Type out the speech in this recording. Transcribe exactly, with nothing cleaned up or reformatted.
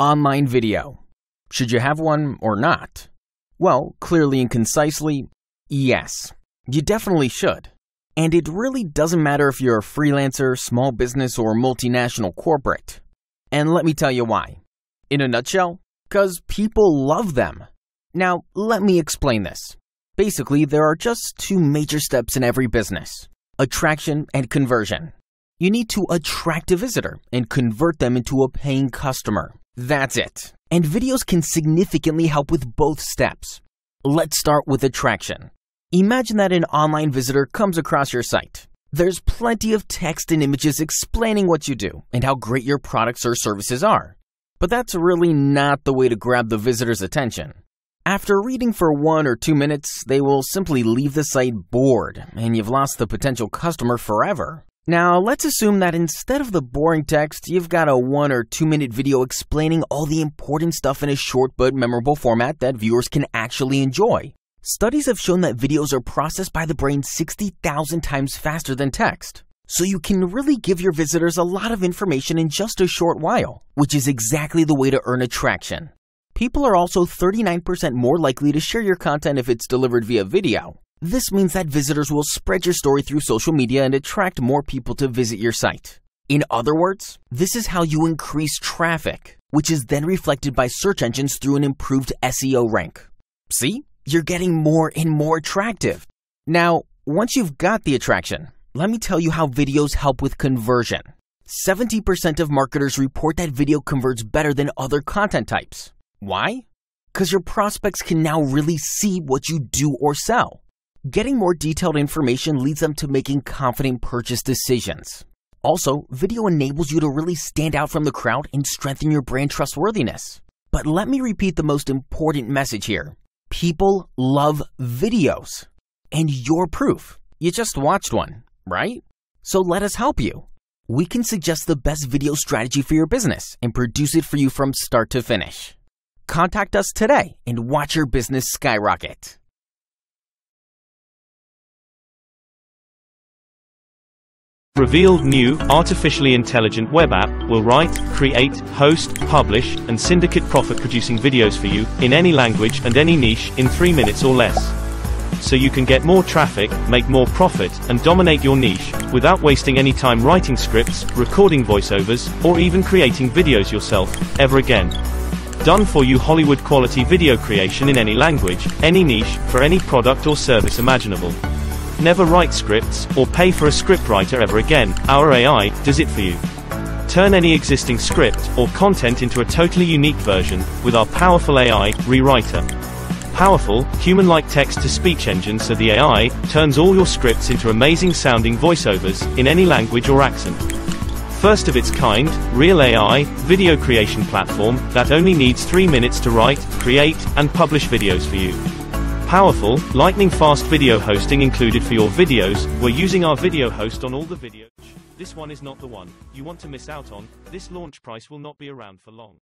Online video. Should you have one or not? Well, clearly and concisely, yes. You definitely should. And it really doesn't matter if you're a freelancer, small business, or multinational corporate. And let me tell you why. In a nutshell, because people love them. Now, let me explain this. Basically, there are just two major steps in every business: attraction and conversion. You need to attract a visitor and convert them into a paying customer. That's it. And videos can significantly help with both steps. Let's start with attraction. Imagine that an online visitor comes across your site. There's plenty of text and images explaining what you do and how great your products or services are. But that's really not the way to grab the visitor's attention. After reading for one or two minutes, they will simply leave the site bored, and you've lost the potential customer forever. Now, let's assume that instead of the boring text, you've got a one or two minute video explaining all the important stuff in a short but memorable format that viewers can actually enjoy. Studies have shown that videos are processed by the brain sixty thousand times faster than text. So you can really give your visitors a lot of information in just a short while, which is exactly the way to earn attraction. People are also thirty-nine percent more likely to share your content if it's delivered via video. This means that visitors will spread your story through social media and attract more people to visit your site. In other words, this is how you increase traffic, which is then reflected by search engines through an improved S E O rank. See? You're getting more and more attractive. Now, once you've got the attraction, let me tell you how videos help with conversion. seventy percent of marketers report that video converts better than other content types. Why? Because your prospects can now really see what you do or sell. Getting more detailed information leads them to making confident purchase decisions. Also, video enables you to really stand out from the crowd and strengthen your brand trustworthiness. But let me repeat the most important message here. People love videos. And you're proof. You just watched one, right? So let us help you. We can suggest the best video strategy for your business and produce it for you from start to finish. Contact us today and watch your business skyrocket. Revealed new, artificially intelligent web app will write, create, host, publish, and syndicate profit-producing videos for you, in any language and any niche, in three minutes or less. So you can get more traffic, make more profit, and dominate your niche, without wasting any time writing scripts, recording voiceovers, or even creating videos yourself, ever again. Done for you Hollywood quality video creation in any language, any niche, for any product or service imaginable. Never write scripts, or pay for a scriptwriter ever again. Our A I does it for you. Turn any existing script, or content into a totally unique version, with our powerful A I, Rewriter. Powerful, human-like text-to-speech engine, so the A I turns all your scripts into amazing-sounding voiceovers, in any language or accent. First of its kind, real A I, video creation platform, that only needs three minutes to write, create, and publish videos for you. Powerful, lightning-fast video hosting included for your videos. We're using our video host on all the videos. This one is not the one you want to miss out on. This launch price will not be around for long.